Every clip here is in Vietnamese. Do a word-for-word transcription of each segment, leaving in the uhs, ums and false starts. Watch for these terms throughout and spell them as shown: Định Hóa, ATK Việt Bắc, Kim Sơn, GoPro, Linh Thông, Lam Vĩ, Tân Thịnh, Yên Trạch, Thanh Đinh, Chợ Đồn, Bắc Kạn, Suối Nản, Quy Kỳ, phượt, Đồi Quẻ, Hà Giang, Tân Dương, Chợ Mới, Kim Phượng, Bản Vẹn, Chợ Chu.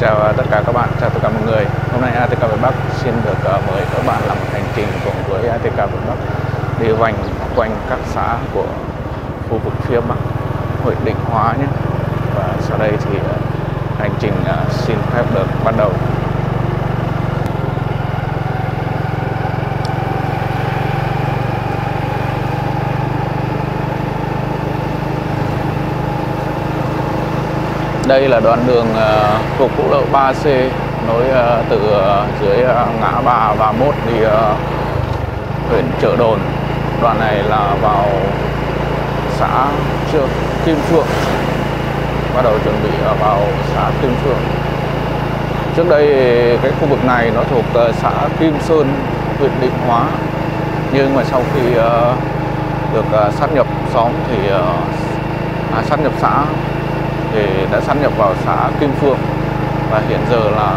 chào tất cả các bạn, chào tất cả mọi người. Hôm nay a tê ca Việt Bắc xin được mời các bạn làm một hành trình cùng với a tê ca Việt Bắc đi vòng quanh các xã của khu vực phía Bắc huyện Định Hóa nhé. Và sau đây thì hành trình xin phép được bắt đầu. Đây là đoạn đường thuộc quốc lộ ba C nối từ dưới ngã ba ba mươi mốt đi huyện Chợ Đồn. Đoạn này là vào xã Kim Phượng, bắt đầu chuẩn bị vào xã Kim Phượng. Trước đây cái khu vực này nó thuộc xã Kim Sơn, huyện Định Hóa, nhưng mà sau khi được sát nhập xóm thì à, sát nhập xã thì đã sáp nhập vào xã Kim Phượng và hiện giờ là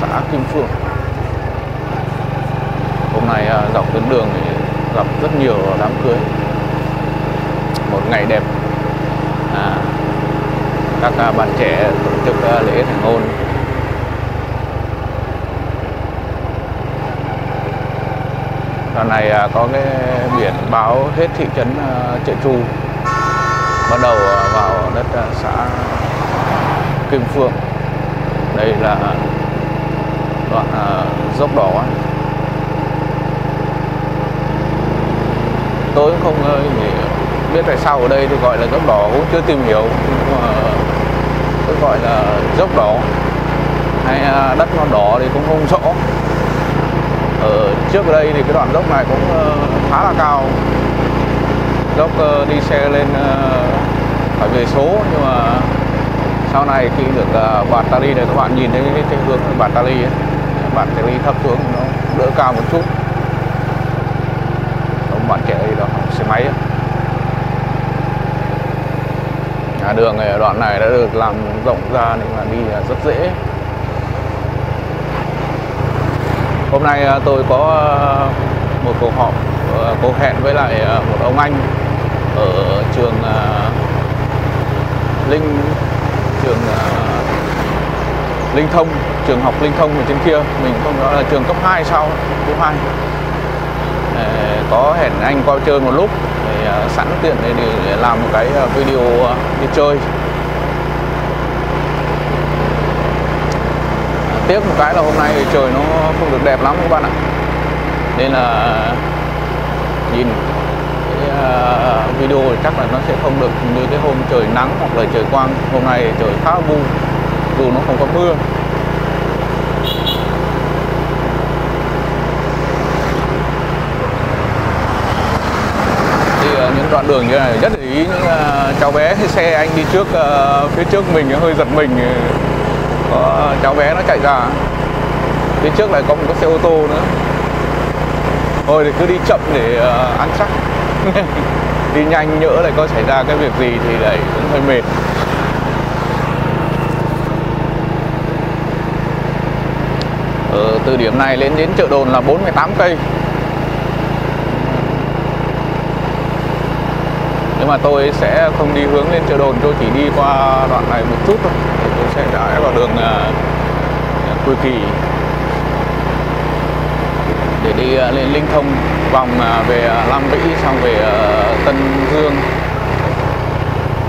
xã Kim Phượng. Hôm nay dọc tuyến đường thì gặp rất nhiều đám cưới. Một ngày đẹp, à, các bạn trẻ tổ chức lễ thành hôn. Đoạn này có cái biển báo hết thị trấn Chợ Chu, bắt đầu vào đất xã Kim Phượng. Đây là đoạn dốc đỏ. Tôi cũng không biết tại sao ở đây tôi gọi là dốc đỏ, cũng chưa tìm hiểu, nhưng mà tôi gọi là dốc đỏ hay đất non đỏ thì cũng không rõ. Ở trước đây thì cái đoạn dốc này cũng khá là cao, dốc đi xe lên phải về số, nhưng mà sau này khi được uh, bạt tari này các bạn nhìn thấy cái, cái hướng bạt tari ấy, bạt tari thấp xuống nó đỡ cao một chút. Ông bạn trẻ thì đó xe máy ấy. À, đường này, đoạn này đã được làm rộng ra nên là đi uh, rất dễ. Hôm nay uh, tôi có uh, một cuộc họp, uh, cuộc hẹn với lại uh, một ông anh ở trường uh, Linh trường uh, Linh Thông, trường học Linh Thông ở trên kia, mình không rõ là trường cấp hai sau cấp hai. Để có hẹn anh coi chơi một lúc để uh, sẵn tiện để, để làm một cái video uh, đi chơi. Tiếc một cái là hôm nay trời nó không được đẹp lắm các bạn ạ. Nên là nhìn Uh, video thì chắc là nó sẽ không được như cái hôm trời nắng hoặc là trời quang. Hôm nay trời khá vu, dù nó không có mưa. Thì uh, những đoạn đường như này rất để ý những uh, cháu bé, xe anh đi trước uh, phía trước mình hơi giật mình, có uh, cháu bé nó chạy ra, phía trước lại có một cái xe ô tô nữa. Thôi thì cứ đi chậm để uh, ăn chắc. Đi nhanh nhỡ lại có xảy ra cái việc gì thì lại cũng hơi mệt. Ở từ điểm này lên đến Chợ Đồn là bốn mươi tám cây. Nhưng mà tôi sẽ không đi hướng lên Chợ Đồn, tôi chỉ đi qua đoạn này một chút thôi. Tôi sẽ rẽ vào đường uh, Quy Kỳ để đi uh, lên Linh Thông, vòng uh, về uh, Lam Vĩ, xong về uh, Tân Dương,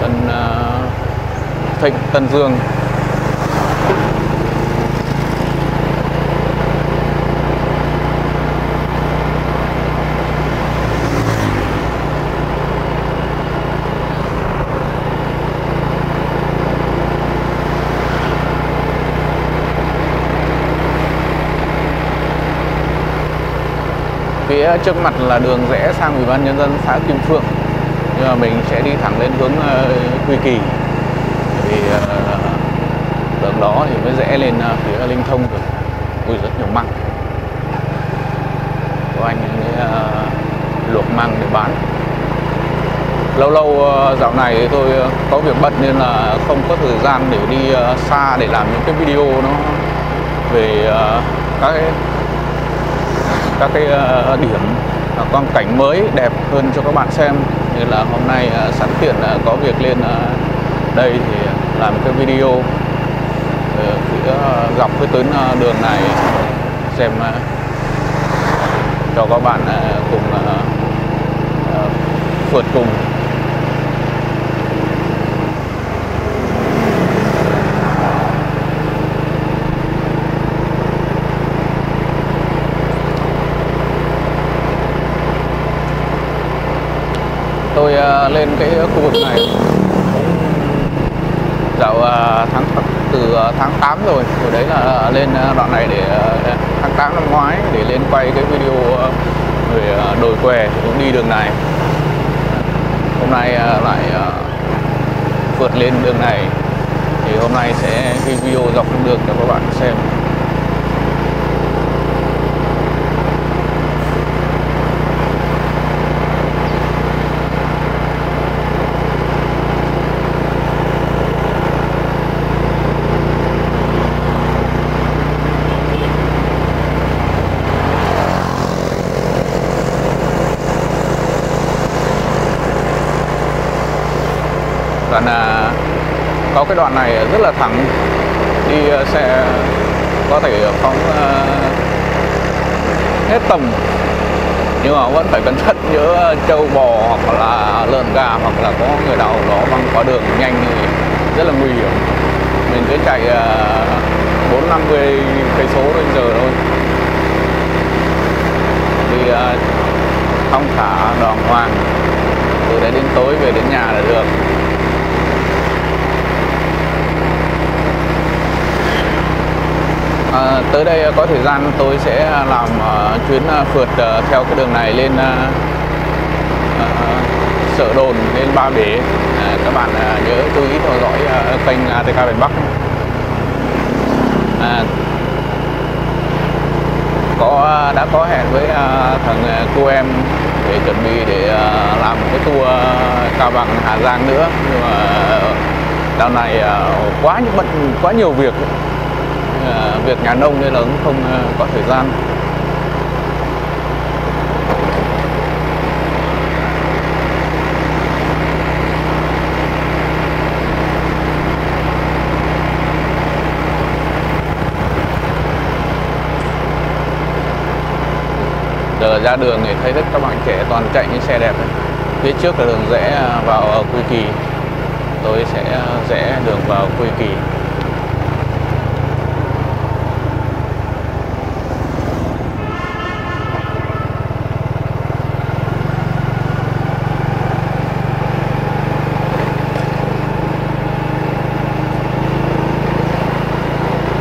Tân uh, Thịnh, Tân Dương. Phía trước mặt là đường rẽ sang Ủy ban Nhân dân xã Kim Phượng, nhưng mà mình sẽ đi thẳng lên hướng uh, Quy Kỳ, vì uh, đường đó thì mới rẽ lên uh, phía Linh Thông được. Ui, rất nhiều măng, có anh ấy, uh, luộc măng để bán. Lâu lâu uh, dạo này tôi uh, có việc bận nên là không có thời gian để đi uh, xa để làm những cái video nó về uh, các cái các cái điểm quang cảnh mới đẹp hơn cho các bạn xem, nên là hôm nay sẵn tiện có việc lên đây thì làm cái video phía dọc cái tuyến đường này xem cho các bạn cùng phượt cùng. Tôi lên cái khu vực này dạo tháng từ tháng tám rồi, hồi đấy là lên đoạn này để tháng tám năm ngoái để lên quay cái video về Đồi Quẻ, cũng đi đường này. Hôm nay lại vượt lên đường này thì hôm nay sẽ video dọc đường cho các bạn xem. Là có cái đoạn này rất là thẳng, đi xe có thể phóng hết tầm nhưng mà vẫn phải cẩn thận, nhớ trâu bò hoặc là lợn gà hoặc là có người nào đó băng qua đường nhanh thì rất là nguy hiểm. Mình cứ chạy bốn năm mươi cây số đến giờ thôi thì thong thả đàng hoàng, từ đấy đến tối về đến nhà là được. À, tới đây có thời gian tôi sẽ làm uh, chuyến uh, phượt uh, theo cái đường này lên Chợ uh, uh, Đồn, lên Ba Bể. Uh, các bạn uh, nhớ chú ý theo dõi uh, kênh a tê ca Việt Bắc. Uh, có đã có hẹn với uh, thằng uh, cô em để chuẩn bị để uh, làm cái tour uh, Cao Bằng, Hà Giang nữa, nhưng mà dạo này uh, quá những bận, quá nhiều việc. Việc nhà nông nên là cũng không có thời gian. Giờ ra đường thì thấy rất các bạn trẻ toàn chạy những xe đẹp ấy. Phía trước là đường rẽ vào Quy Kỳ, tôi sẽ rẽ đường vào Quy Kỳ.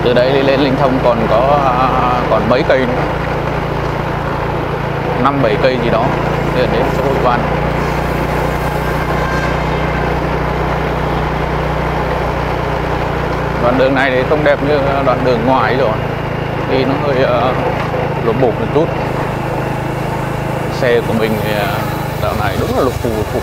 Từ đây đi lên Linh Thông còn có còn mấy cây nữa, năm bảy cây gì đó, để đến chỗ hội quan. Đoạn đường này thì không đẹp như đoạn đường ngoài rồi, đi nó hơi uh, lộp bộp một chút. Xe của mình thì đoạn này đúng là lộp phù lộp phù.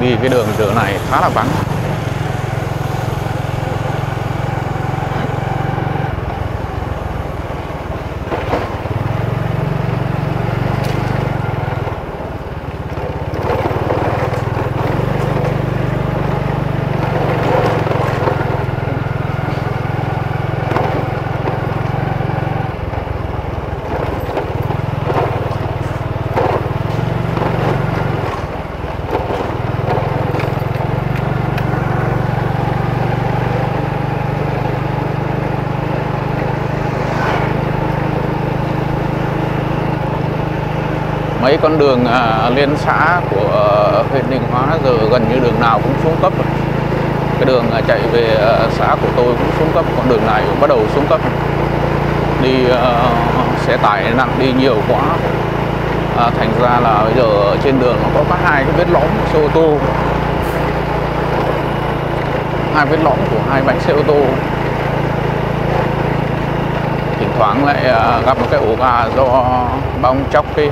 Đi cái đường giữa này khá là vắng. Mấy con đường à, liên xã của huyện Định Hóa giờ gần như đường nào cũng xuống cấp rồi. Cái đường à, chạy về à, xã của tôi cũng xuống cấp, còn đường này cũng bắt đầu xuống cấp. Đi à, xe tải nặng đi nhiều quá, à, thành ra là bây giờ trên đường nó có các hai cái vết lõm của xe ô tô, hai vết lõm của hai bánh xe ô tô. thoảng lại gặp một cái ổ gà do bong chóc cái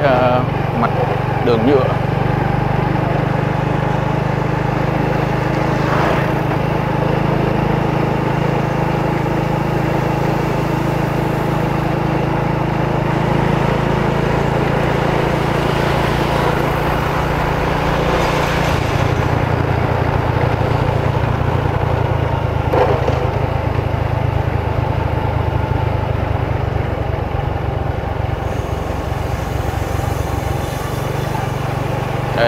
mặt đường nhựa.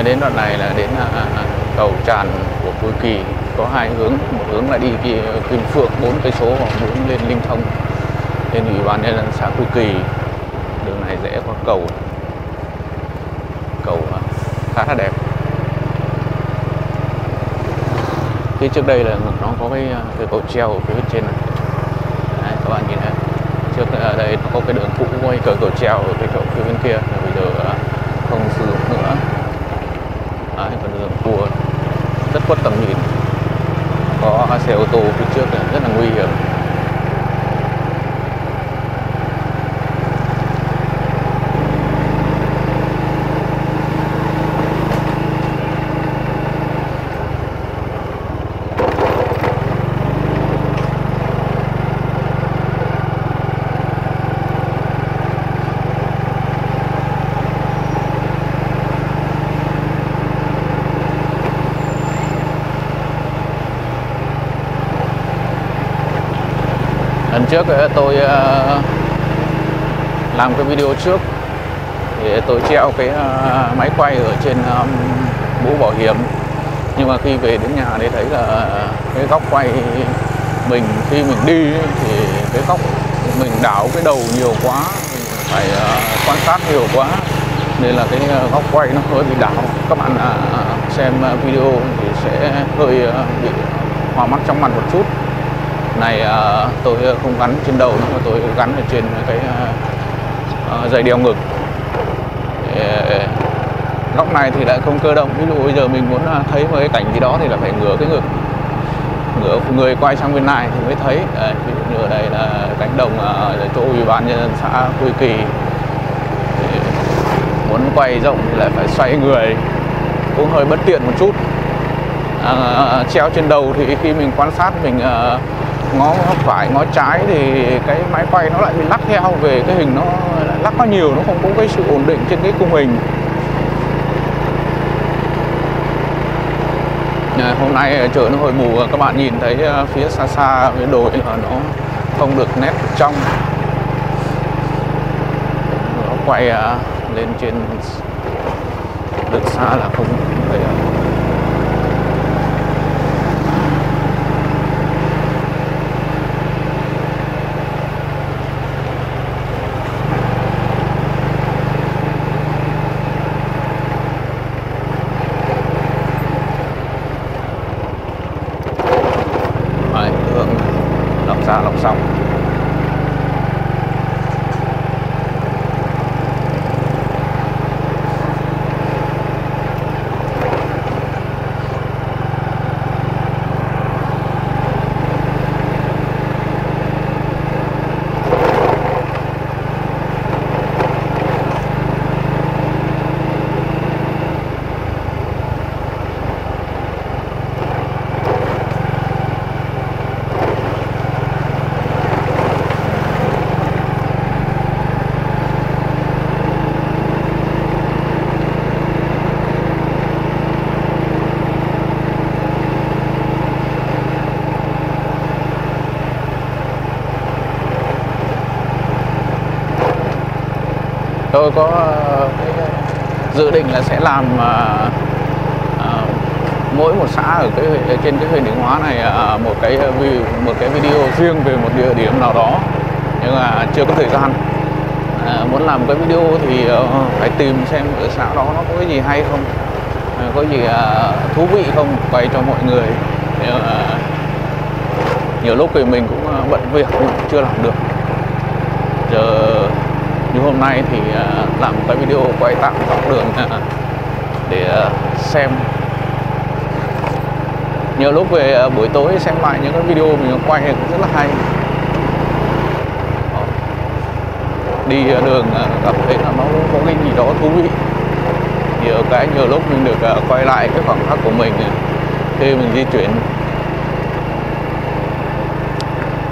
Đến đoạn này là đến cầu tràn của Quy Kỳ, có hai hướng, một hướng là đi Kim Phượng bốn cây số và một hướng lên Linh Thông, lên ủy ban nhân dân xã Quy Kỳ. Đường này dễ qua cầu, cầu khá là đẹp. Phía trước đây là nó có cái, cái cầu treo ở phía trên này. Đấy, các bạn nhìn thấy trước ở đây nó có cái đường cũ quay cầu cầu treo ở cái cầu phía bên kia, bây giờ không sử dụng nữa. Đấy, còn đường cua rất khuất tầm nhìn, có xe ô tô phía trước này, rất là nguy hiểm. Lần trước tôi làm cái video trước để tôi treo cái máy quay ở trên mũ bảo hiểm, nhưng mà khi về đến nhà để thấy là cái góc quay mình khi mình đi thì cái góc mình đảo cái đầu nhiều quá, mình phải quan sát nhiều quá nên là cái góc quay nó hơi bị đảo. Các bạn xem video thì sẽ hơi bị hoa mắt chóng mặt một chút. Này tôi không gắn trên đầu mà tôi gắn ở trên cái dây đeo ngực. Góc này thì lại không cơ động, ví dụ bây giờ mình muốn thấy một cái cảnh gì đó thì là phải ngửa cái ngực, ngửa người quay sang bên này thì mới thấy. Ví dụ như ở đây là cánh đồng ở chỗ ủy ban nhân dân xã Quy Kỳ, muốn quay rộng thì lại phải xoay người, cũng hơi bất tiện một chút. À, treo trên đầu thì khi mình quan sát, mình à, ngó phải ngó trái thì cái máy quay nó lại bị lắc theo về cái hình, nó lắc nó nhiều, nó không có cái sự ổn định trên cái khung hình. À, hôm nay trời nó hơi mù, các bạn nhìn thấy phía xa xa cái đồi là nó không được nét trong. Nó quay à, lên trên được xa là không thấy. Tôi có dự định là sẽ làm uh, mỗi một xã ở cái trên cái huyện Định Hóa này uh, một cái một cái video riêng về một địa điểm nào đó, nhưng mà chưa có thời gian. Uh, muốn làm cái video thì uh, phải tìm xem ở xã đó nó có cái gì hay không, uh, có gì uh, thú vị không, quay cho mọi người. Nhưng, uh, nhiều lúc thì mình cũng uh, bận việc cũng chưa làm được. Giờ như hôm nay thì làm cái video quay tạm dọc đường để xem. Nhiều lúc về buổi tối xem lại những cái video mình quay cũng rất là hay. đi đường gặp thấy là nó có cái gì đó thú vị. Nhiều cái nhiều lúc mình được quay lại cái khoảng khắc của mình khi mình di chuyển.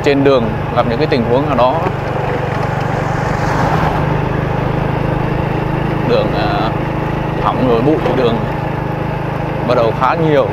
Trên đường gặp những cái tình huống nào đó, đường hỏng rồi, bụi đường bắt đầu khá nhiều.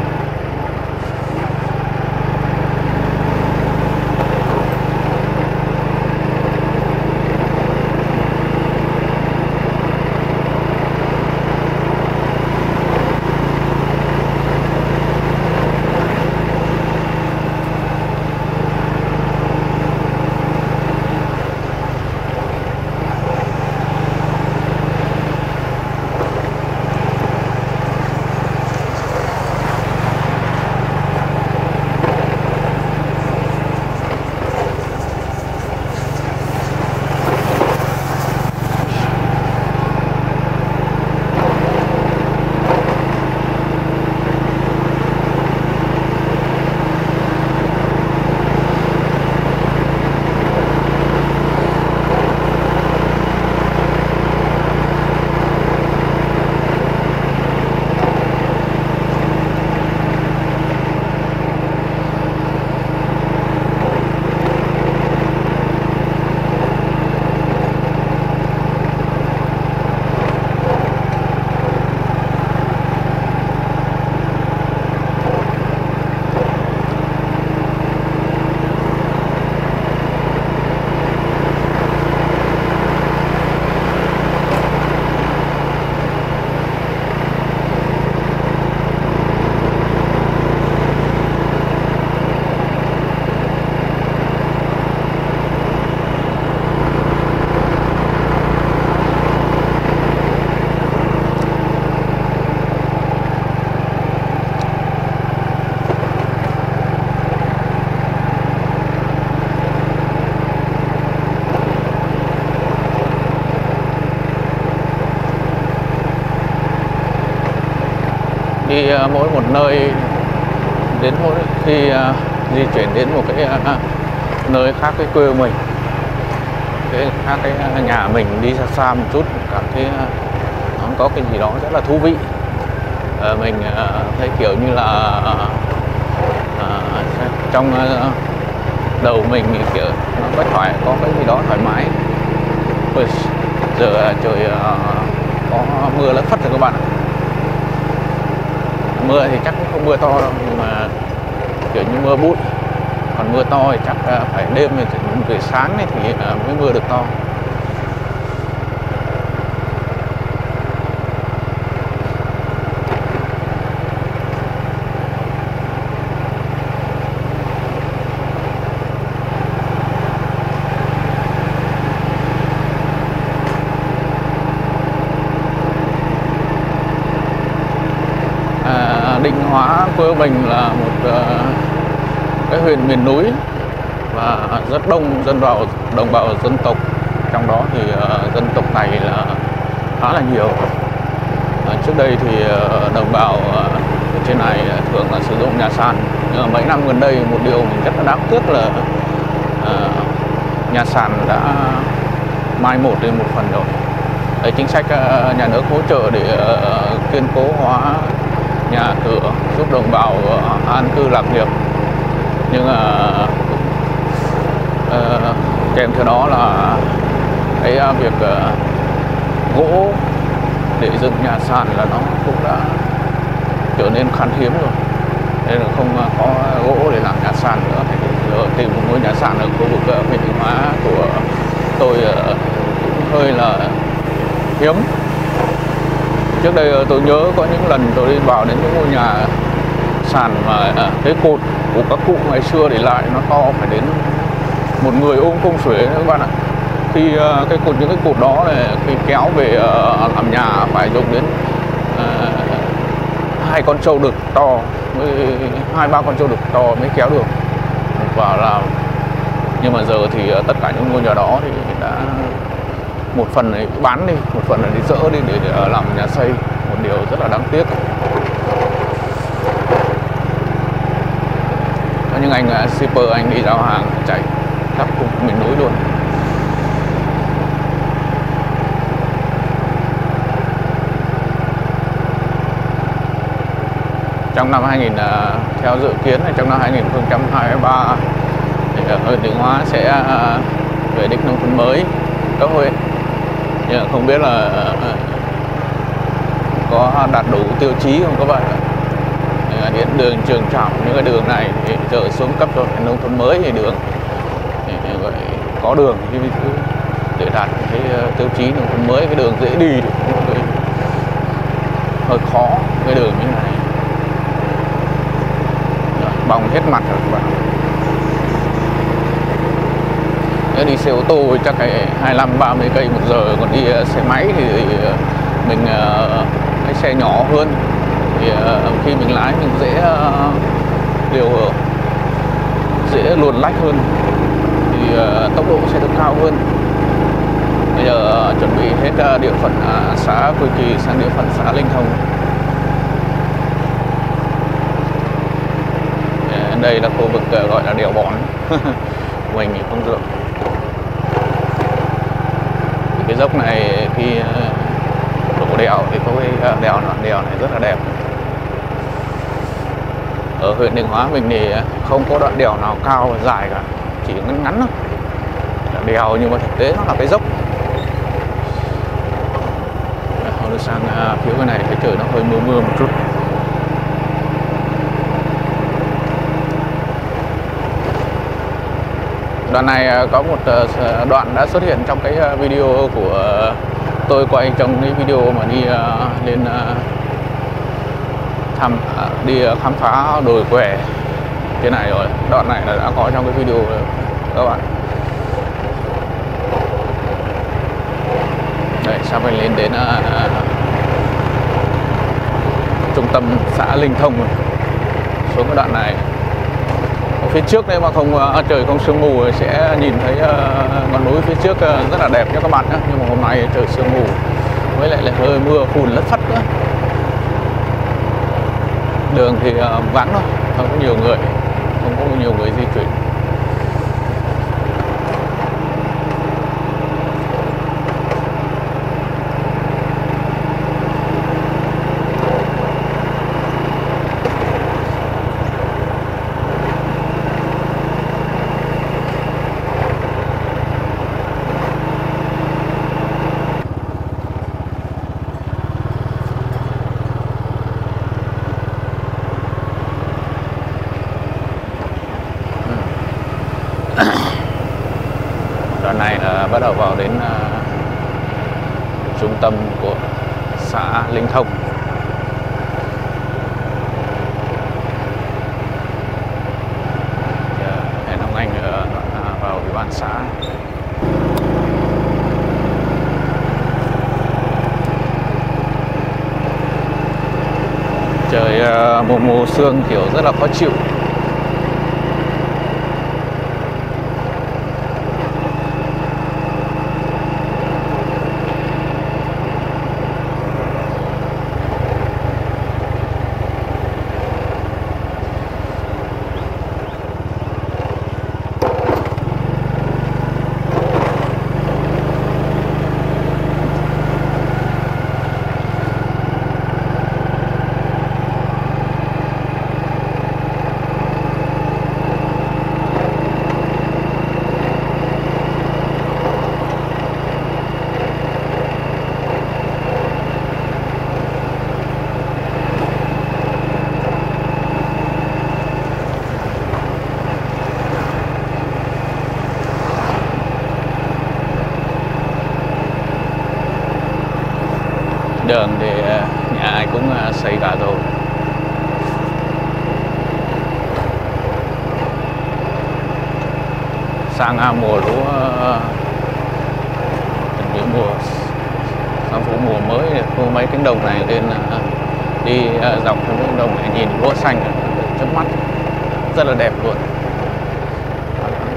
Đi mỗi một nơi, đến mỗi khi uh, di chuyển đến một cái uh, nơi khác, cái quê mình, cái khác cái uh, nhà mình, đi xa xa một chút, cảm thấy uh, nó có cái gì đó rất là thú vị. Uh, mình uh, thấy kiểu như là uh, uh, trong uh, đầu mình thì kiểu nó có thoải có cái gì đó thoải mái. Ôi, giờ uh, trời uh, có mưa lất phất rồi các bạn ạ. Mưa thì chắc không mưa to đâu, nhưng mà kiểu như mưa bụi. Còn mưa to thì chắc phải đêm, buổi sáng này thì mới mưa được to. Định Hóa quê mình là một uh, cái huyện miền núi và rất đông dân vào đồng bào dân tộc, trong đó thì uh, dân tộc Tày là khá là nhiều. Uh, trước đây thì uh, đồng bào uh, trên này uh, thường là sử dụng nhà sàn, nhưng mà mấy năm gần đây một điều mình rất là đáng tiếc là uh, nhà sàn đã mai một đi một phần rồi. Đấy, chính sách uh, nhà nước hỗ trợ để uh, kiên cố hóa nhà cửa, giúp đồng bào an cư lạc nghiệp, nhưng mà uh, kèm theo đó là cái uh, việc uh, gỗ để dựng nhà sàn là nó cũng đã trở nên khan hiếm rồi, nên là không uh, có gỗ để làm nhà sàn nữa. Thì tìm một ngôi nhà sàn ở khu vực uh, Định Hóa của tôi uh, cũng hơi là hiếm. Trước đây tôi nhớ có những lần tôi đi vào đến những ngôi nhà sàn mà cái cột của các cụ ngày xưa để lại nó to phải đến một người ôm công xuể các bạn ạ. Khi cái cột, những cái cột đó này, khi kéo về làm nhà phải dùng đến uh, hai con trâu đực to, mới hai ba con trâu đực to mới kéo được. Và là nhưng mà giờ thì tất cả những ngôi nhà đó thì đã một phần này bán đi, một phần này đi dỡ đi để, để làm nhà xây, một điều rất là đáng tiếc. Có những anh shipper anh đi giao hàng chạy khắp miền núi luôn. trong năm hai nghìn, theo dự kiến là trong năm hai nghìn không trăm hai mươi ba thì huyện Định Hóa sẽ về đích nông thôn mới cấp huyện, nhưng không biết là có đạt đủ tiêu chí không các bạn. Hiện đường Trường Trạm, những cái đường này thì giờ xuống cấp rồi, nông thôn mới thì đường thì gọi có đường chứ để đạt cái tiêu chí nông thôn mới, cái đường dễ đi thì hơi khó, cái đường như này bong hết mặt rồi các bạn. Nếu đi xe ô tô thì chắc phải hai mươi lăm ba mươi cây một giờ, còn đi xe máy thì mình cái xe nhỏ hơn thì khi mình lái mình dễ điều dễ luồn lách hơn thì tốc độ sẽ được cao hơn. Bây giờ chuẩn bị hết địa phận xã Quy Kỳ sang địa phận xã Linh Thông. Đây là khu vực gọi là đèo Bón mình thì không được. Cái dốc này khi đổ đèo thì có cái đèo đoạn đèo này rất là đẹp. Ở huyện Định Hóa mình thì không có đoạn đèo nào cao và dài cả, chỉ ngắn ngắn thôi. Đèo nhưng mà thực tế nó là cái dốc. Hôm sang phía bên này cái trời nó hơi mưa mưa một chút. Đoạn này có một đoạn đã xuất hiện trong cái video của tôi quay, trong cái video mà đi lên thăm đi khám phá đồi Quẻ thế này rồi. Đoạn này là đã có trong cái video rồi các bạn. Đấy, sao mình lên đến uh, trung tâm xã Linh Thông rồi. Xuống cái đoạn này ở phía trước đấy mà không uh, trời không sương mù sẽ nhìn thấy ngọn uh, núi phía trước uh, rất là đẹp nhé các bạn nhé. Nhưng mà hôm nay trời sương mù với lại là hơi mưa phùn lất phất nữa, đường thì uh, vắng thôi, không có nhiều người, không có nhiều người di chuyển. Bắt đầu vào đến uh, trung tâm của xã Linh Thông. Hẹn ông anh ở, uh, vào ủy ban xã. Trời uh, mù mù sương kiểu rất là khó chịu. Đường thì nhà ai cũng xây cả rồi. Sang mùa lũ mùa sang vụ mùa mới khu mấy cánh đồng này lên, đi dọc trong cánh đồng này nhìn lúa xanh trước mắt rất là đẹp luôn.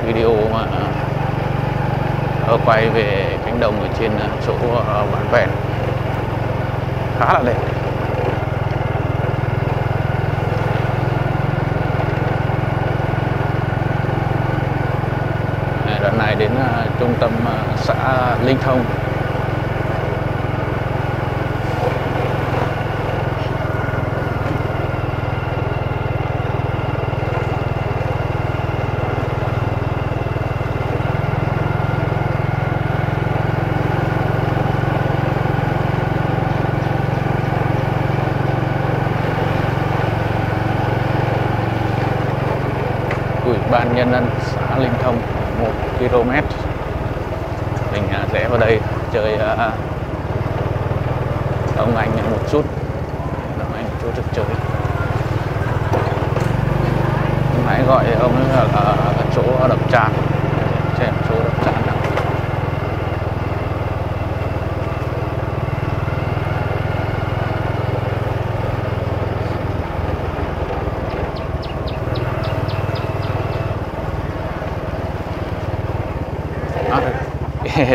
Video mà quay về cánh đồng ở trên chỗ Bản Vẹn khá là đẹp. Đoạn này đến uh, trung tâm uh, xã Linh Thông. Ban Nhân dân xã Linh Thông một ki lô mét. Mình sẽ vào đây chơi ông anh một chút, ông anh một chút được chơi. Hãy gọi ông ấy ở, ở, ở chỗ đập tràn, xem chỗ đập tràn nào.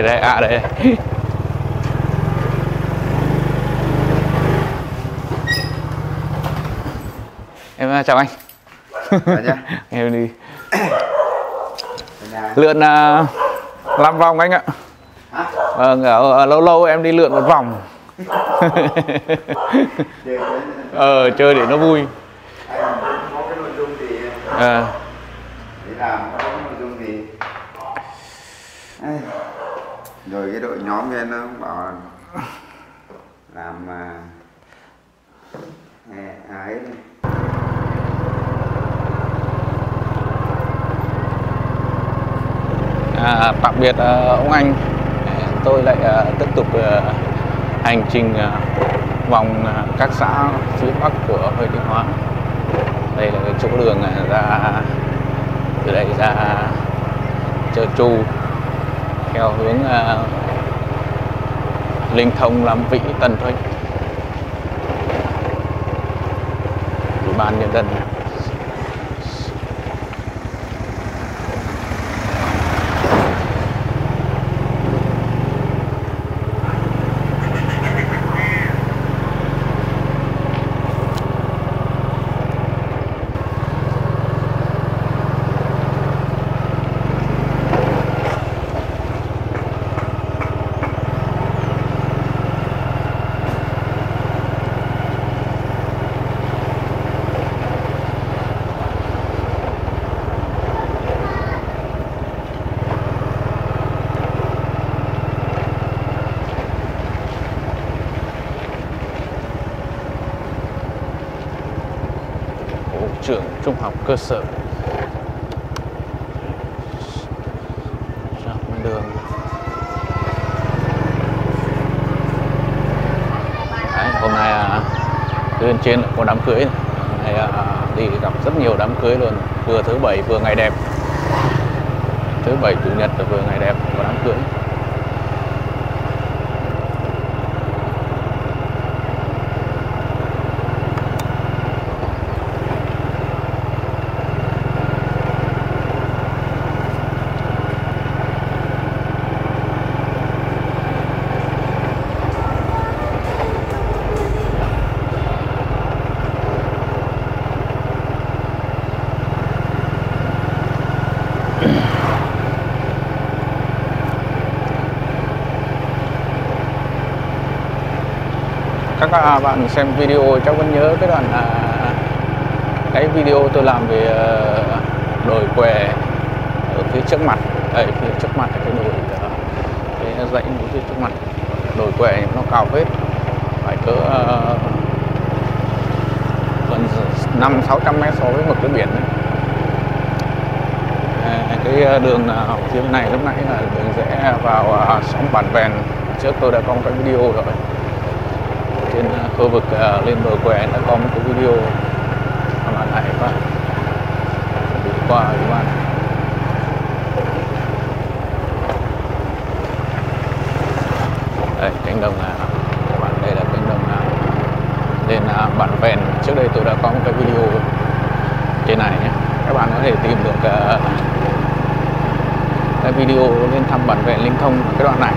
Đây, à đây. Em chào anh. Em đi lượn uh, năm vòng anh ạ. Vâng, ờ, lâu lâu em đi lượn một vòng. Ờ, chơi để nó vui. À. Rồi cái đội nhóm kia nó bảo là làm ấy. À, tạm biệt ông anh, tôi lại tiếp tục hành trình vòng các xã phía Bắc của huyện Định Hóa. Đây là cái chỗ đường ra từ đây ra Chợ Chu theo hướng Linh Thông, Lam Vĩ, Tân Thịnh. Ủy ban nhân dân trường trung học cơ sở. Dọc đường đấy, hôm nay à, lên trên có đám cưới này, à, đi gặp rất nhiều đám cưới luôn, vừa thứ bảy vừa ngày đẹp, thứ bảy chủ nhật là vừa ngày đẹp có đám cưới. Các bạn xem video cháu vẫn nhớ cái đoạn à, cái video tôi làm về đồi què ở phía trước mặt, ở phía trước mặt là cái đồi, cái dãy núi phía trước mặt. Đồi què nó cao hết, phải cỡ uh, gần năm sáu trăm mét so với một cái biển. À, cái đường ở phía này lúc nãy là đường rẽ vào uh, xóm Bản Vẹn, trước tôi đã có một cái video rồi. Trên khu vực uh, lên đồi quẻ đã có một cái video mà lại qua đi qua các bạn. Đây cánh đồng uh, các bạn, đây là cánh đồng uh, lên uh, Bản Vẹn, trước đây tôi đã có một cái video trên này nhé, các bạn có thể tìm được uh, cái video lên thăm Bản Vẹn Linh Thông cái đoạn này.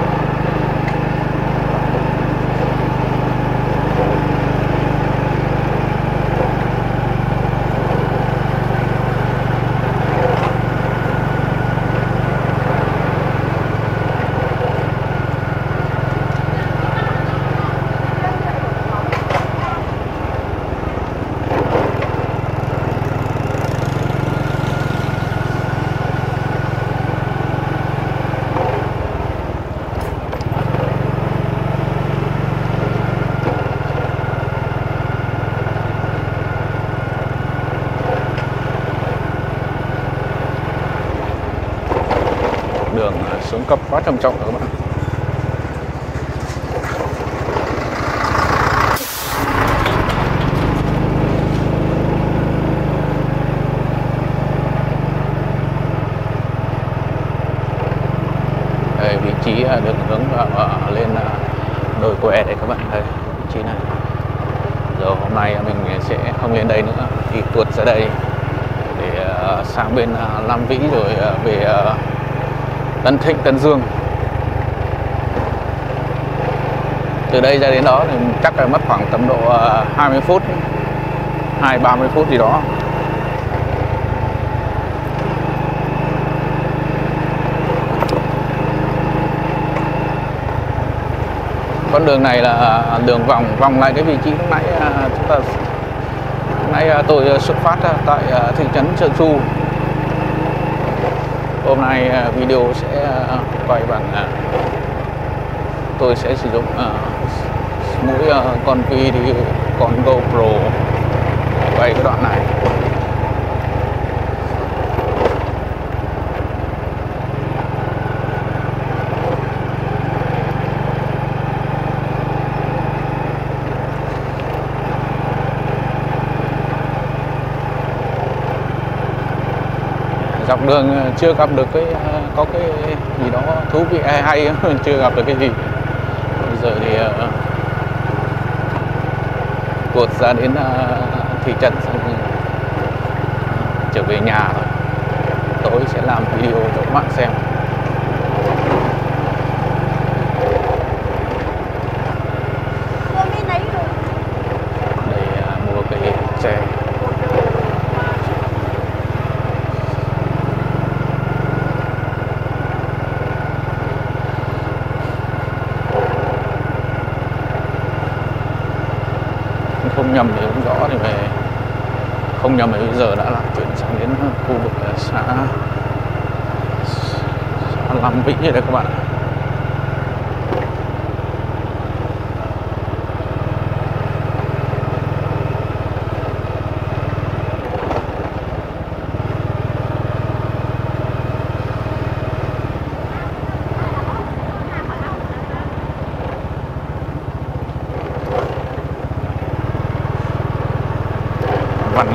đoạn đường xuống cấp quá trầm trọng các bạn. Đây, vị trí được hướng vào ở lên đồi Quẻ đấy các bạn. Đây, vị trí này. Rồi hôm nay mình sẽ không lên đây nữa, thì tuột ra đây để sang bên Lam Vĩ rồi về Tân Thịnh, Tân Dương. Từ đây ra đến đó thì chắc là mất khoảng tầm độ hai mươi phút, hai ba mươi phút gì đó. Con đường này là đường vòng vòng lại cái vị trí lúc nãy chúng ta nãy tôi xuất phát tại thị trấn Chợ Chu. Hôm nay video sẽ quay bằng tôi sẽ sử dụng mũi con quy thì con GoPro quay cái đoạn này. Dọc đường chưa gặp được cái có cái gì đó thú vị hay, hay chưa gặp được cái gì. Bây giờ thì uh, tuột ra đến uh, thị trấn xong rồi trở về nhà rồi. Tối sẽ làm video cho các bạn xem. Không nhầm thì cũng rõ thì về không nhầm thì bây giờ đã là chuyển sang đến khu vực xã xã Lam Vĩ rồi đấy các bạn ạ.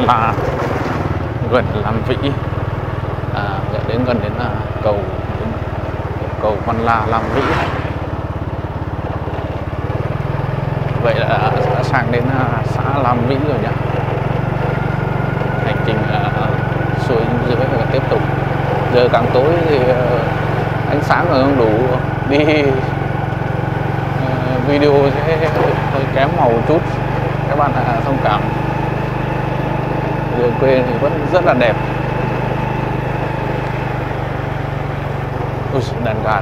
Vẫn là gần Lam Vĩ, à, đến gần đến là cầu đến cầu Văn La Lam Vĩ. Vậy là đã sang đến xã Lam Vĩ rồi nhỉ. Hành trình uh, xuôi dưới và tiếp tục. Giờ càng tối thì uh, ánh sáng là không đủ đi, uh, video sẽ hơi kém màu một chút, các bạn uh, thông cảm. Đường quê thì vẫn rất là đẹp. Ui, đàn gà.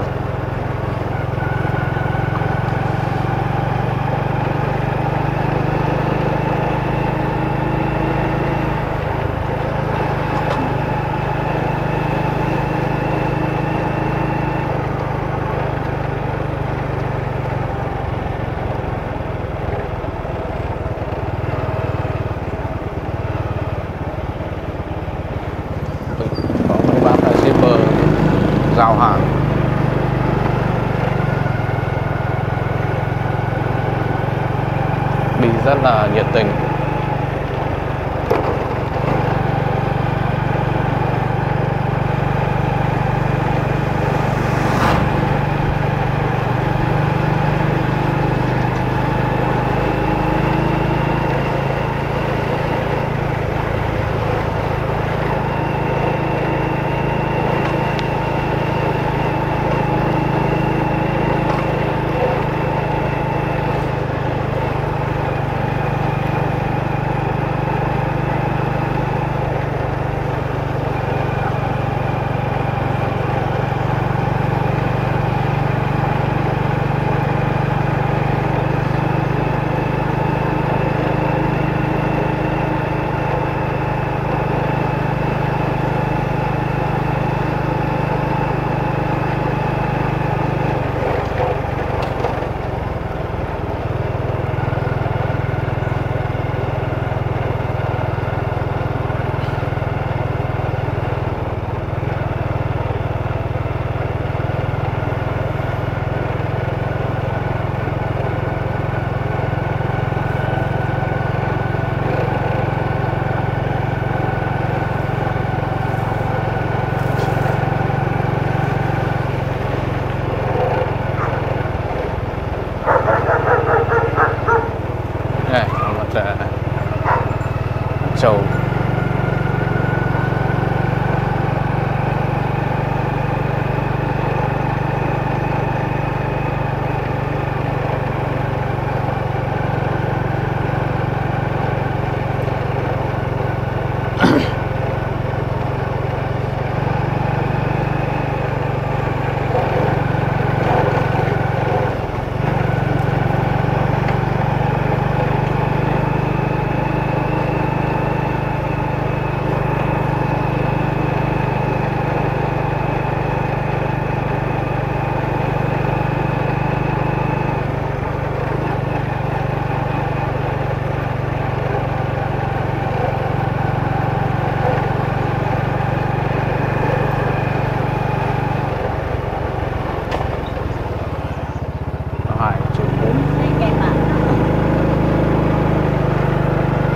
Giao hàng. Đi rất là nhiệt tình.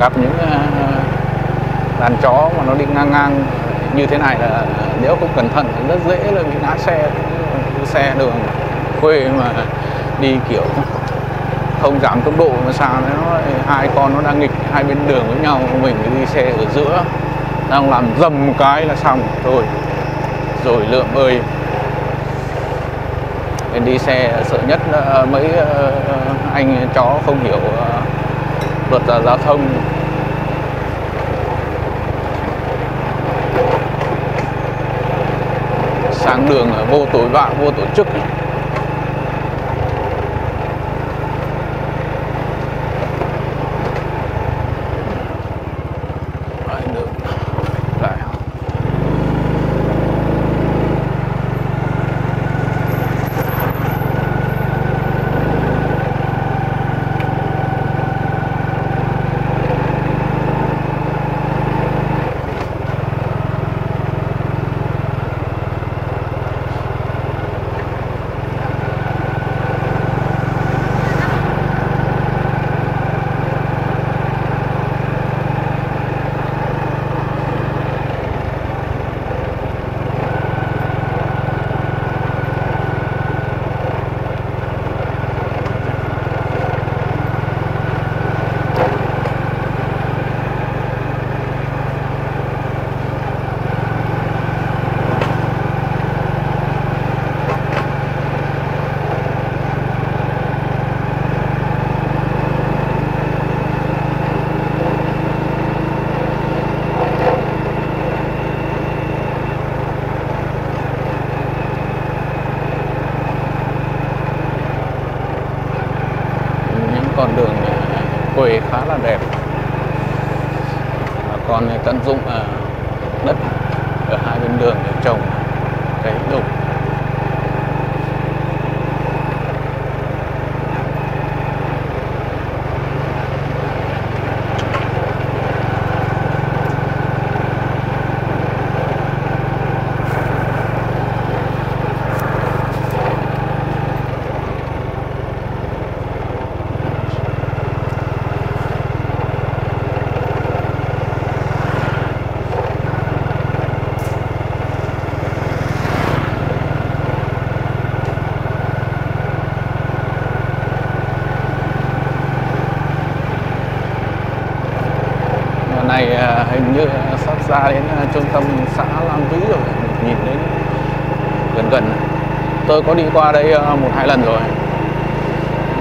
gặp những đàn chó mà nó đi ngang ngang như thế này là nếu không cẩn thận thì rất dễ là bị ngã xe. Xe đường quê mà đi kiểu không giảm tốc độ mà sao nó hai con nó đang nghịch hai bên đường với nhau, mình đi xe ở giữa đang làm dầm một cái là xong thôi rồi lượm ơi. Nên đi xe sợ nhất là mấy anh chó không hiểu luật giao thông. Sáng đường vô tối vạ, vô tổ chức. Đẹp mà còn tận dụng đất ở hai bên đường để trồng cái đục. Hình như sắp ra đến trung tâm xã Lam Vĩ rồi, nhìn đến gần gần. Tôi có đi qua đây một hai lần rồi.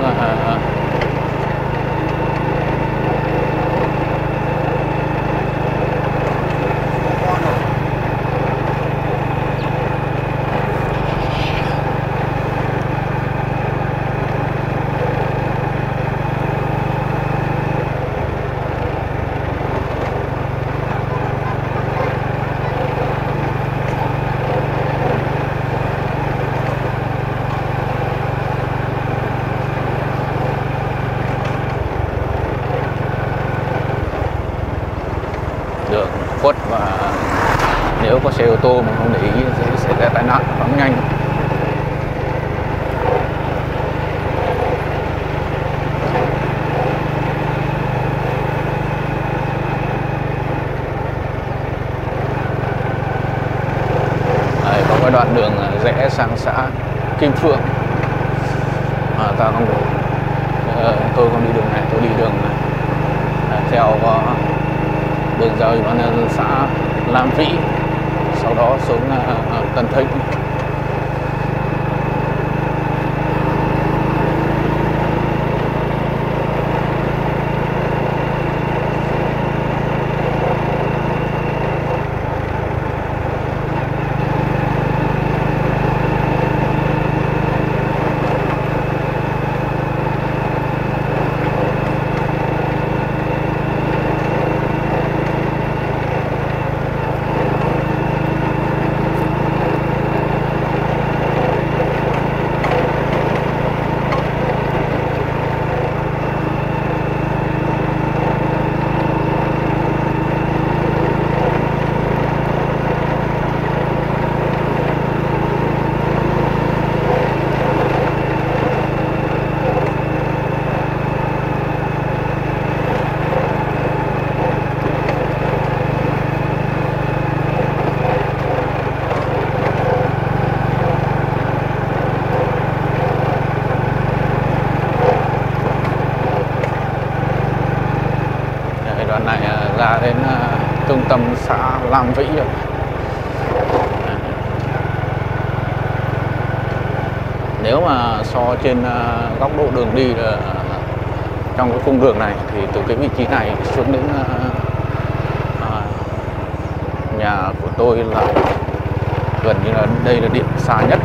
Và tô mà không để ý sẽ xảy ra tai nạn rất nhanh. Đấy, có cái đoạn đường rẽ sang xã Kim Phượng mà ta không được. Ờ, tôi không đi đường này, tôi đi đường này. À, theo có đường giao ủy ban nhân dân xã Lam Vĩ, sau đó xuống uh, Tân Thịnh. nếu mà so trên uh, góc độ đường đi là trong cái cung đường này thì từ cái vị trí này xuống đến uh, uh, nhà của tôi là gần như là đây là điểm xa nhất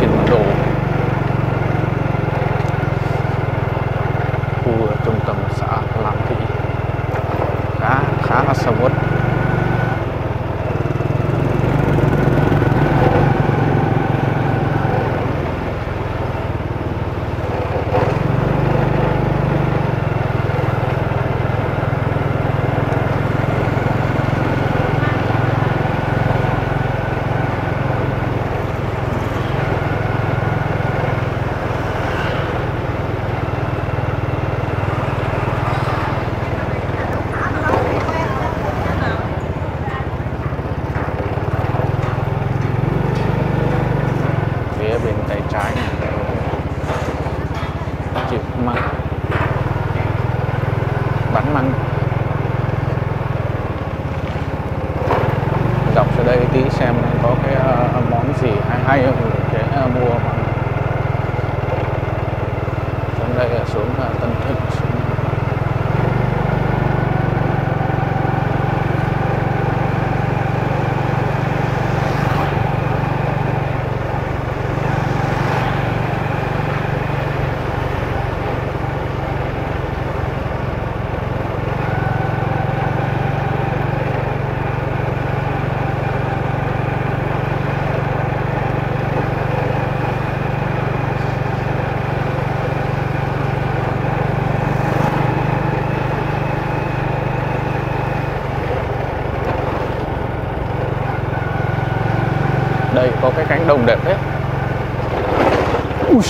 trên bản đồ khu trung tâm xã Lam Vĩ, khá khá là sầm uất. Đây có cái cánh đồng đẹp đấy. Ui.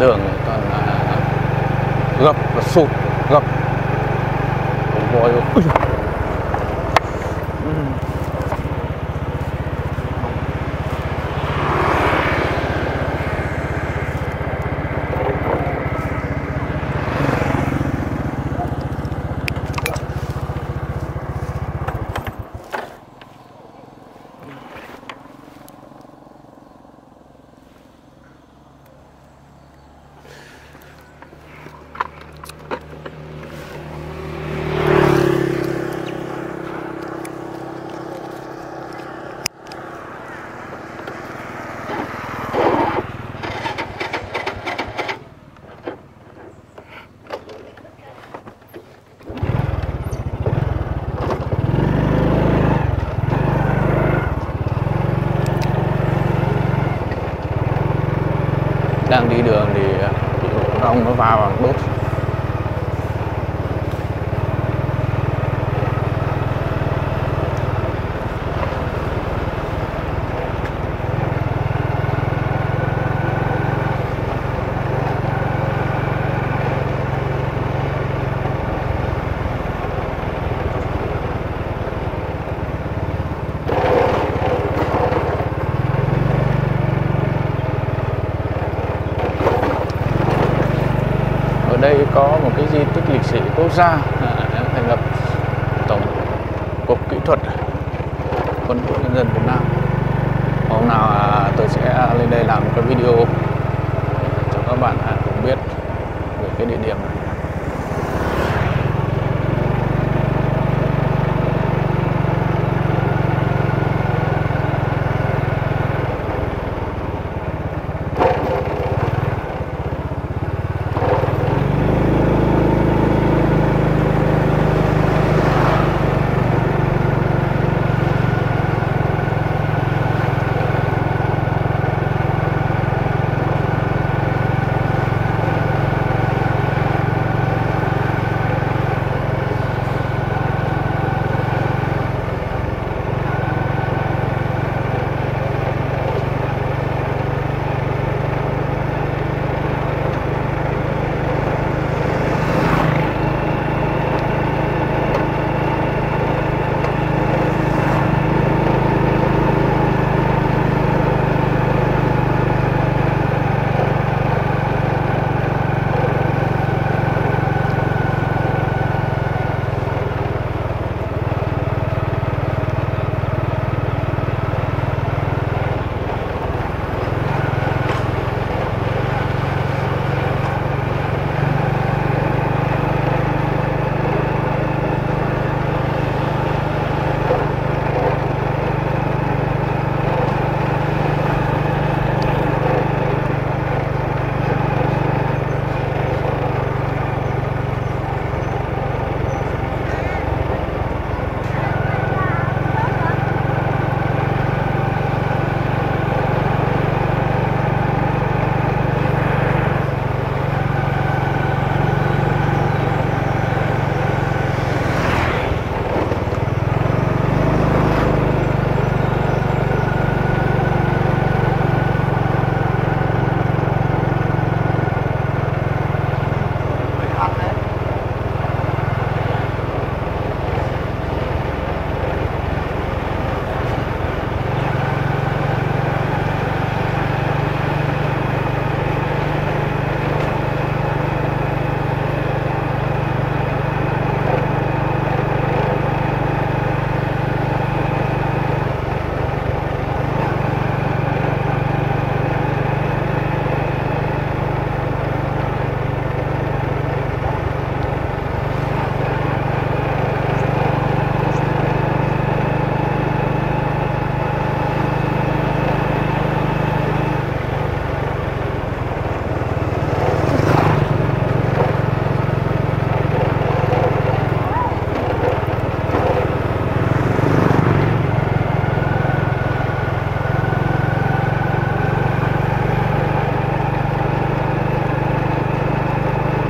Đường toàn gập và sụt, gập. Ôi ôi. Đang đi đường thì rong nó vào bằng đốt. Quốc gia đã thành lập Tổng cục Kỹ thuật Quân đội Nhân dân Việt Nam. Hôm nào tôi sẽ lên đây làm một cái video cho các bạn cũng biết về cái địa điểm này.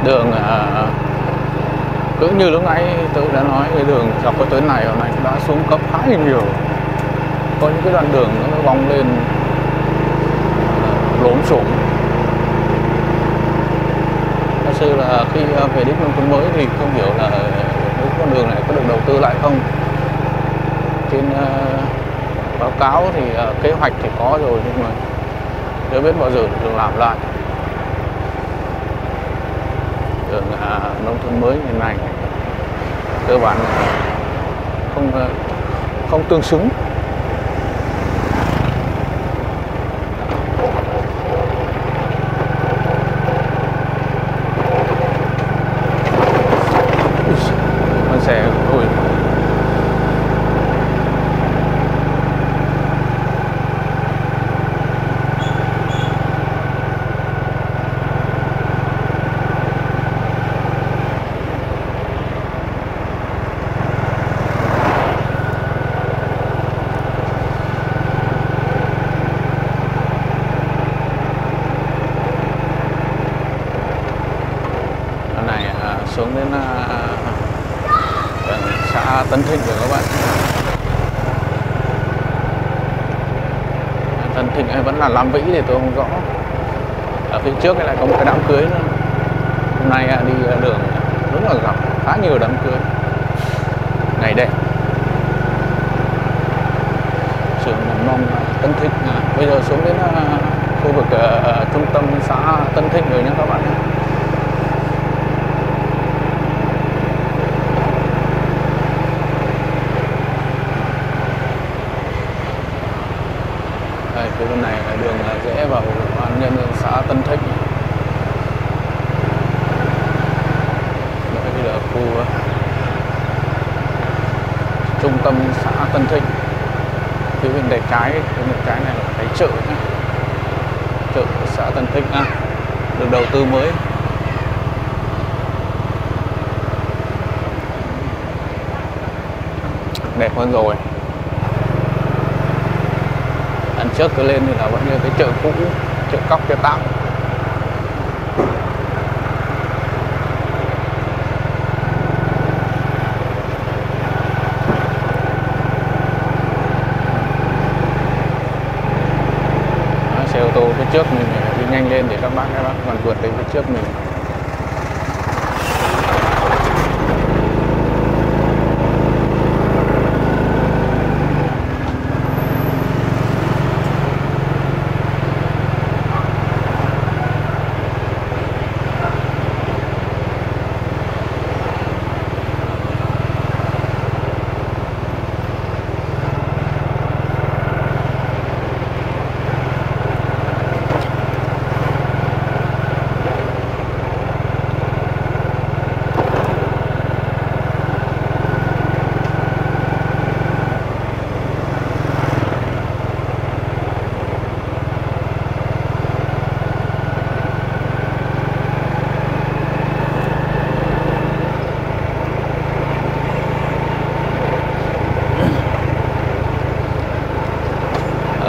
đường à, cứ như lúc nãy tôi đã nói, cái đường dọc cái tuyến này hôm nay đã xuống cấp khá là nhiều, có những cái đoạn đường nó bong lên lốm xổm. Thật sự là khi về đích nông thôn mới thì không hiểu là những con đường này có được đầu tư lại không. Trên uh, báo cáo thì uh, kế hoạch thì có rồi, nhưng mà chưa biết bao giờ được làm lại. Đường uh, nông thôn mới như này cơ bản không uh, không tương xứng. Xuống đến uh, xã Tân Thịnh rồi các bạn. Tân Thịnh hay vẫn là Lam Vĩ thì tôi không rõ. Ở phía trước lại có một cái đám cưới nữa. Hôm nay uh, đi uh, đường đúng là gặp khá nhiều đám cưới. Ngày đẹp. Trường mầm non Tân Thịnh. Uh, bây giờ xuống đến uh, khu vực uh, trung tâm xã Tân Thịnh rồi nha các bạn. Bên này là đường rẽ vào nhân dân xã Tân Thịnh. Đây là khu trung tâm xã Tân Thịnh. Phía bên tay trái, bên tay trái này là cái chợ, chợ xã Tân Thịnh à, được đầu tư mới. Đẹp hơn rồi. Trước tôi lên thì là vẫn như cái chợ cũ, chợ cóc kia tạm. Xe ô tô phía trước mình đi nhanh lên để các bác các bác còn vượt đến phía trước mình.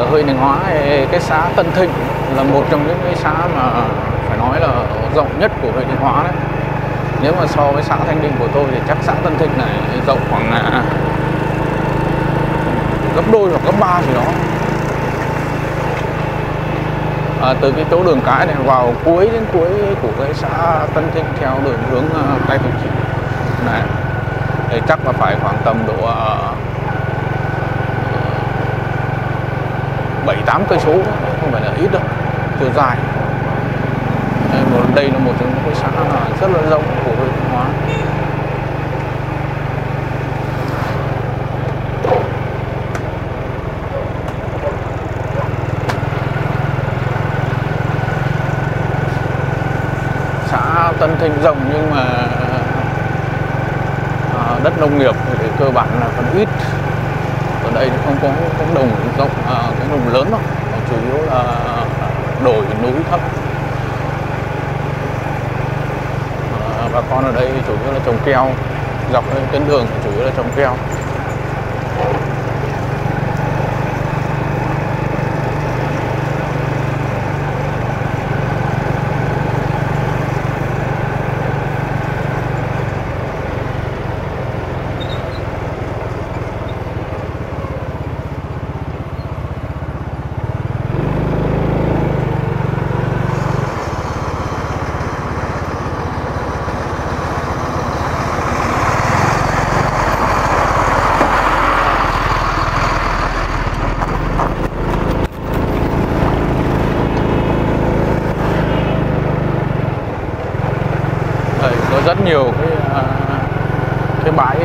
Huyện Định Hóa, cái xã Tân Thịnh là một trong những cái xã mà phải nói là rộng nhất của huyện Định Hóa đấy. Nếu mà so với xã Thanh Đinh của tôi thì chắc xã Tân Thịnh này rộng khoảng à, gấp đôi hoặc gấp ba gì đó. À, từ cái chỗ đường cái này vào cuối đến cuối của cái xã Tân Thịnh theo đường hướng Tây Thủ Chỉ này thì chắc là phải khoảng tầm độ à, bảy tám cây số, không phải là ít đâu, chiều dài. Đây là một trong những cái xã rất là rộng của huyện Định Hóa. Xã Tân Thịnh rộng nhưng mà đất nông nghiệp thì cơ bản là còn ít. Ở đây không có cánh đồng rộng, cánh đồng lớn đâu, chủ yếu là đồi núi thấp. Bà con ở đây chủ yếu là trồng keo, dọc tuyến đường chủ yếu là trồng keo. Đấy, có rất nhiều cái, cái bãi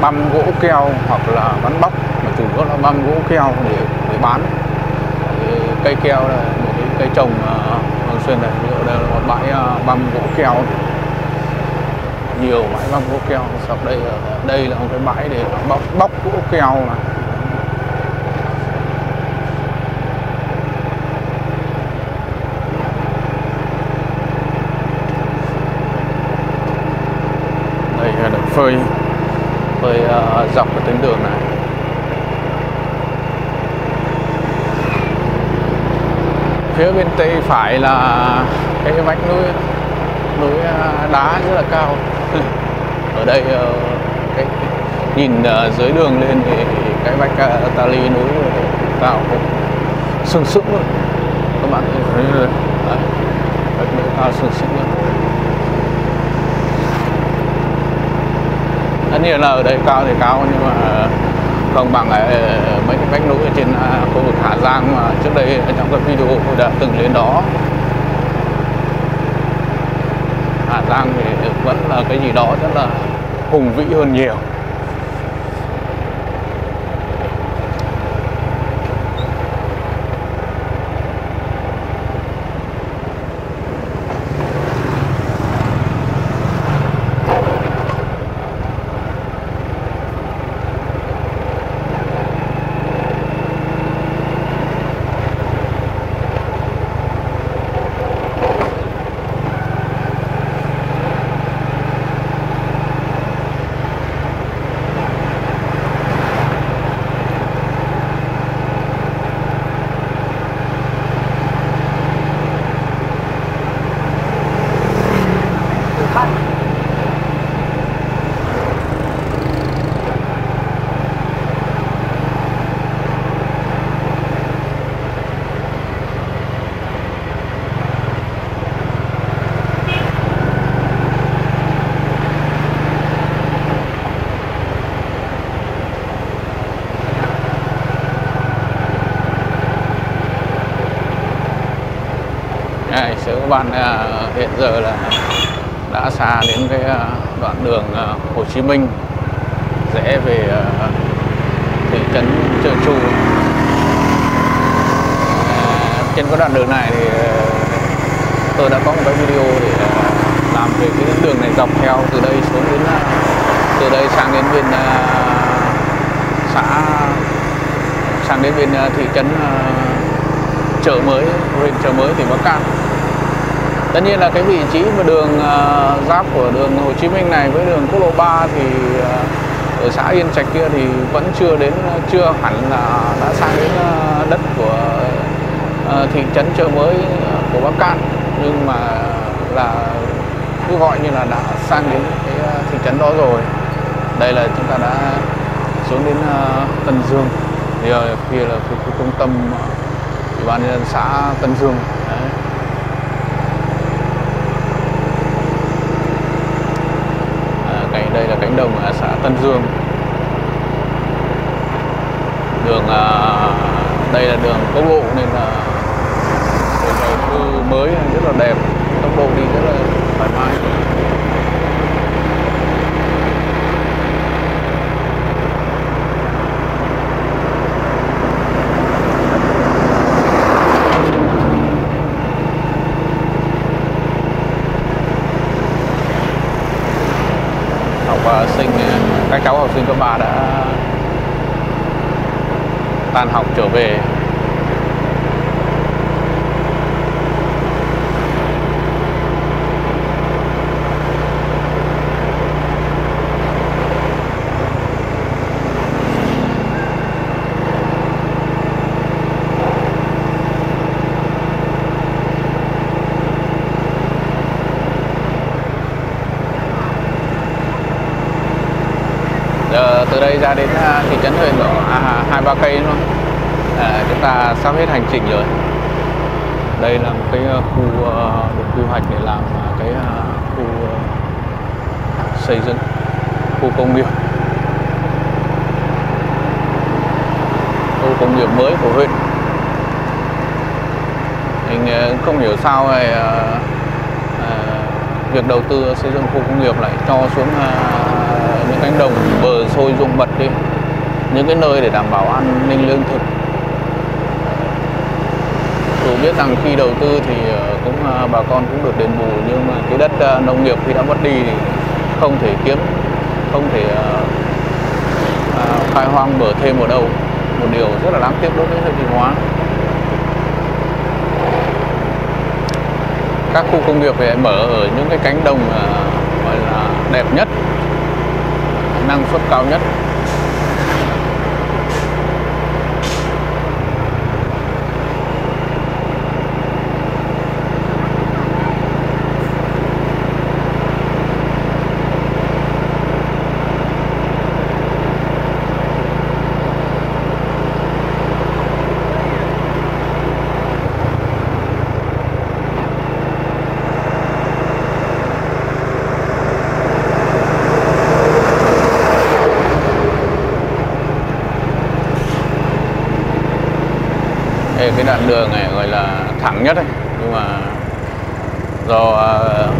băm gỗ keo hoặc là bắn bóc, mà chủ yếu là băm gỗ keo để, để bán. Đấy, cây keo là một cái cây trồng Hoàng Xuyên này, ví dụ đây là một bãi băm gỗ keo, nhiều bãi băm gỗ keo. Sau đây đây là một cái bãi để bóc bóc gỗ keo này. Phơi, phơi uh, dọc cái tuyến đường này. Phía bên tây phải là cái vách núi núi đá rất là cao. Ở đây uh, cái, nhìn uh, dưới đường lên thì cái vách uh, ta lì núi cao sừng sững luôn. Các bạn thấy đấy, vách núi cao sừng sững luôn. Tất nhiên là ở đây cao thì cao nhưng mà không bằng mấy cái vách núi ở trên khu vực Hà Giang mà trước đây trong các video tôi đã từng lên đó. Hà Giang thì vẫn là cái gì đó rất là hùng vĩ hơn nhiều. Các bạn hiện giờ là đã xa đến cái đoạn đường Hồ Chí Minh rẽ về thị trấn Chợ Chu. Trên cái đoạn đường này thì tôi đã có một cái video để làm về cái đường này dọc theo từ đây xuống đến từ đây sang đến bên xã sang đến bên thị trấn Chợ Mới, huyện Chợ Mới tỉnh Bắc Kạn. Tất nhiên là cái vị trí mà đường uh, giáp của đường Hồ Chí Minh này với đường quốc lộ ba thì uh, ở xã Yên Trạch kia thì vẫn chưa đến chưa hẳn là đã sang đến uh, đất của uh, thị trấn Chợ Mới của Bắc Kạn, nhưng mà là cứ gọi như là đã sang đến cái uh, thị trấn đó rồi. Đây là chúng ta đã xuống đến uh, Tân Dương, thì ở kia là khu trung tâm ủy uh, ban nhân dân xã Tân Dương. Đấy. Đây là cánh đồng ở xã Tân Dương. Đường đây là đường quốc lộ nên là đường khu mới rất là đẹp, tốc độ đi rất là thoải mái. Sinh, các cháu học sinh cấp ba đã tan học trở về. Từ đây ra đến thị trấn huyện độ hai ba cây luôn. À, chúng ta sắp hết hành trình rồi. Đây là một cái khu được quy hoạch để làm cái khu xây dựng khu công nghiệp, khu công nghiệp mới của huyện. Mình không hiểu sao này, việc đầu tư xây dựng khu công nghiệp lại cho xuống những cánh đồng bờ sôi ruộng mật đi, những cái nơi để đảm bảo an ninh lương thực. Dù biết rằng khi đầu tư thì cũng bà con cũng được đền bù, nhưng mà cái đất nông nghiệp khi đã mất đi thì không thể kiếm, không thể khai hoang mở thêm ở đâu, một điều rất là đáng tiếc đối với Định Hóa. Các khu công nghiệp phải mở ở những cái cánh đồng gọi là đẹp nhất, năng suất cao nhất. Cái đoạn đường này gọi là thẳng nhất ấy, nhưng mà do uh,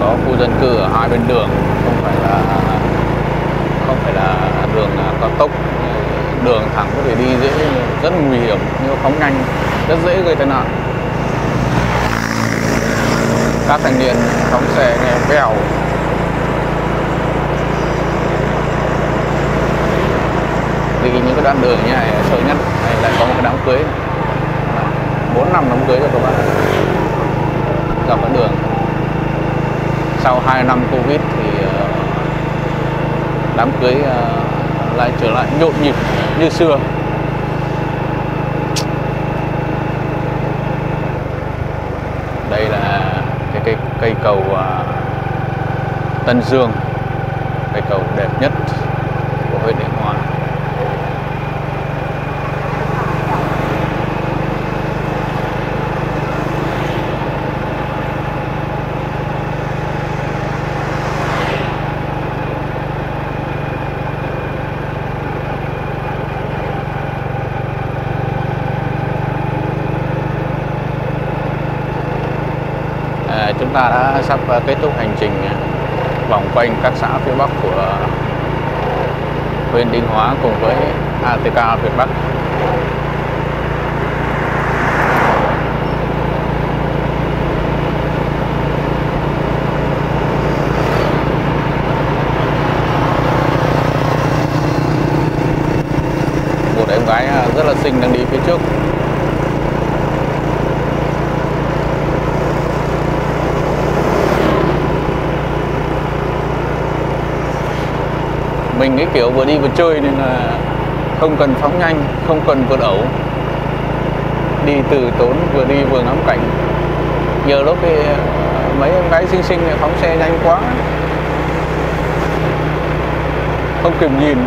có khu dân cư ở hai bên đường, không phải là không phải là đường cao tốc, đường thẳng có thể đi dễ, rất nguy hiểm, nhưng phóng nhanh rất dễ gây tai nạn. Các thanh niên phóng xe nghe vèo. Thì những cái đoạn đường như này sợ nhất. Này lại có một cái đám cưới, bốn năm đám cưới rồi các bạn, dọc cái đường. Sau hai năm Covid thì đám cưới lại trở lại nhộn nhịp như xưa. Đây là cái cây, cây cầu Tân Dương, cây cầu đẹp nhất của huyện Định Hóa. Chúng ta đã sắp kết thúc hành trình vòng quanh các xã phía Bắc của huyện Định Hóa cùng với a tê ca Việt Bắc. Một em gái rất là xinh đang đi phía trước. Mình cái kiểu vừa đi vừa chơi nên là không cần phóng nhanh, không cần vượt ẩu, đi từ tốn, vừa đi vừa ngắm cảnh. Giờ lúc thì mấy em gái xinh xinh phóng xe nhanh quá, không kịp nhìn.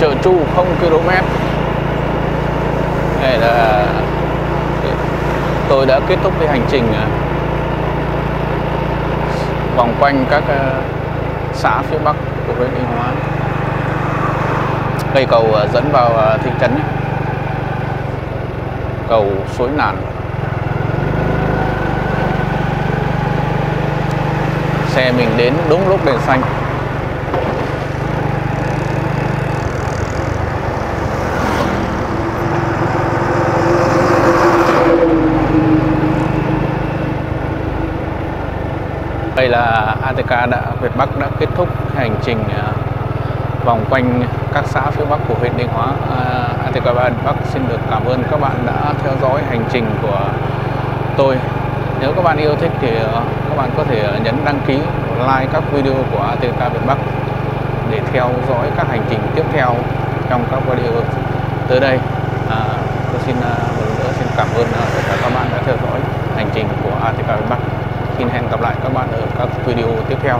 Chợ Chu không ki lô mét. Đây là tôi đã kết thúc cái hành trình vòng quanh các xã phía Bắc của huyện Định Hóa. Cây cầu dẫn vào thị trấn, cầu Suối Nản. Xe mình đến đúng lúc đèn xanh. Đây là a tê ca đã, Việt Bắc đã kết thúc hành trình uh, vòng quanh các xã phía Bắc của huyện Định Hóa. uh, a tê ca Việt Bắc xin được cảm ơn các bạn đã theo dõi hành trình của tôi. Nếu các bạn yêu thích thì uh, các bạn có thể nhấn đăng ký, like các video của a tê ca Việt Bắc để theo dõi các hành trình tiếp theo trong các video tới đây. uh, tôi xin uh, một lần nữa xin cảm ơn uh, tất cả các bạn đã theo dõi hành trình của a tê ca Việt Bắc. Xin hẹn gặp lại các bạn ở các video tiếp theo.